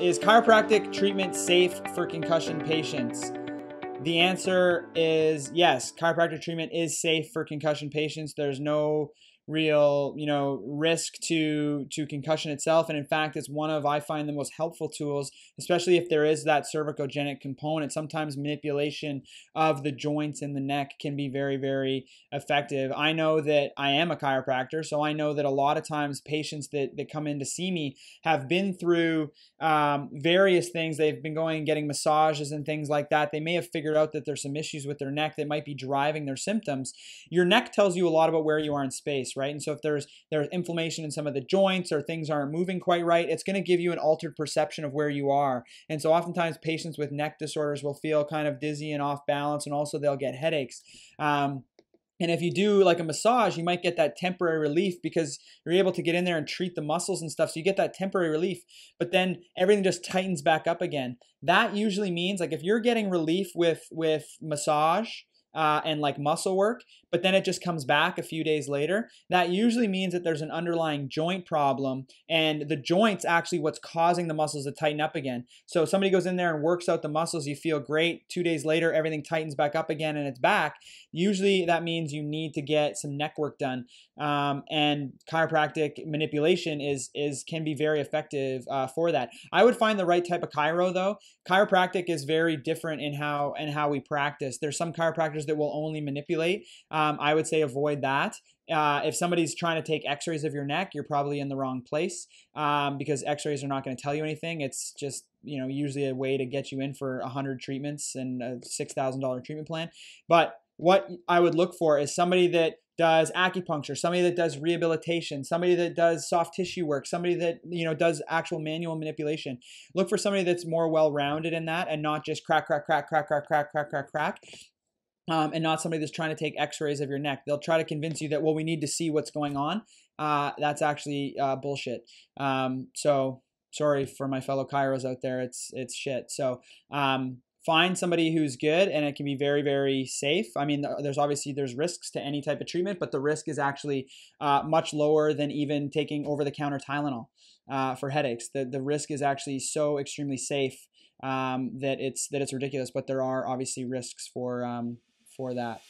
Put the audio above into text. Is chiropractic treatment safe for concussion patients? The answer is yes. Chiropractic treatment is safe for concussion patients. There's no real, risk to concussion itself. And in fact, it's one of, I find, the most helpful tools, especially if there is that cervicogenic component. Sometimes manipulation of the joints in the neck can be very, very effective. I know that I am a chiropractor, so I know that a lot of times patients that come in to see me have been through various things. They've been going and getting massages and things like that. They may have figured out that there's some issues with their neck that might be driving their symptoms. Your neck tells you a lot about where you are in space, right? And so if there's inflammation in some of the joints or things aren't moving quite right, it's going to give you an altered perception of where you are. And so oftentimes patients with neck disorders will feel kind of dizzy and off balance, and also they'll get headaches. And if you do like a massage, you might get that temporary relief because you're able to get in there and treat the muscles and stuff. So you get that temporary relief, but then everything just tightens back up again. That usually means, like, if you're getting relief with massage, and like muscle work, but then it just comes back a few days later, that usually means that there's an underlying joint problem, and the joint's actually what's causing the muscles to tighten up again. So if somebody goes in there and works out the muscles, you feel great. 2 days later, everything tightens back up again and it's back. Usually that means you need to get some neck work done. And chiropractic manipulation can be very effective for that. I would find the right type of chiro though. Chiropractic is very different in how we practice. There's some chiropractors that will only manipulate. I would say avoid that. If somebody's trying to take x-rays of your neck, you're probably in the wrong place, because x-rays are not going to tell you anything. It's just, usually a way to get you in for 100 treatments and a $6,000 treatment plan. But what I would look for is somebody that does acupuncture, somebody that does rehabilitation, somebody that does soft tissue work, somebody that does actual manual manipulation. Look for somebody that's more well-rounded in that, and not just crack, crack, crack, crack, crack, crack, crack, crack, crack. And not somebody that's trying to take x-rays of your neck. They'll try to convince you that, well, we need to see what's going on. That's actually bullshit. So sorry for my fellow chiros out there. It's shit. So find somebody who's good, and it can be very, very safe. I mean, there's risks to any type of treatment, but the risk is actually much lower than even taking over-the-counter Tylenol for headaches. The risk is actually so extremely safe that it's ridiculous, but there are obviously risks for that.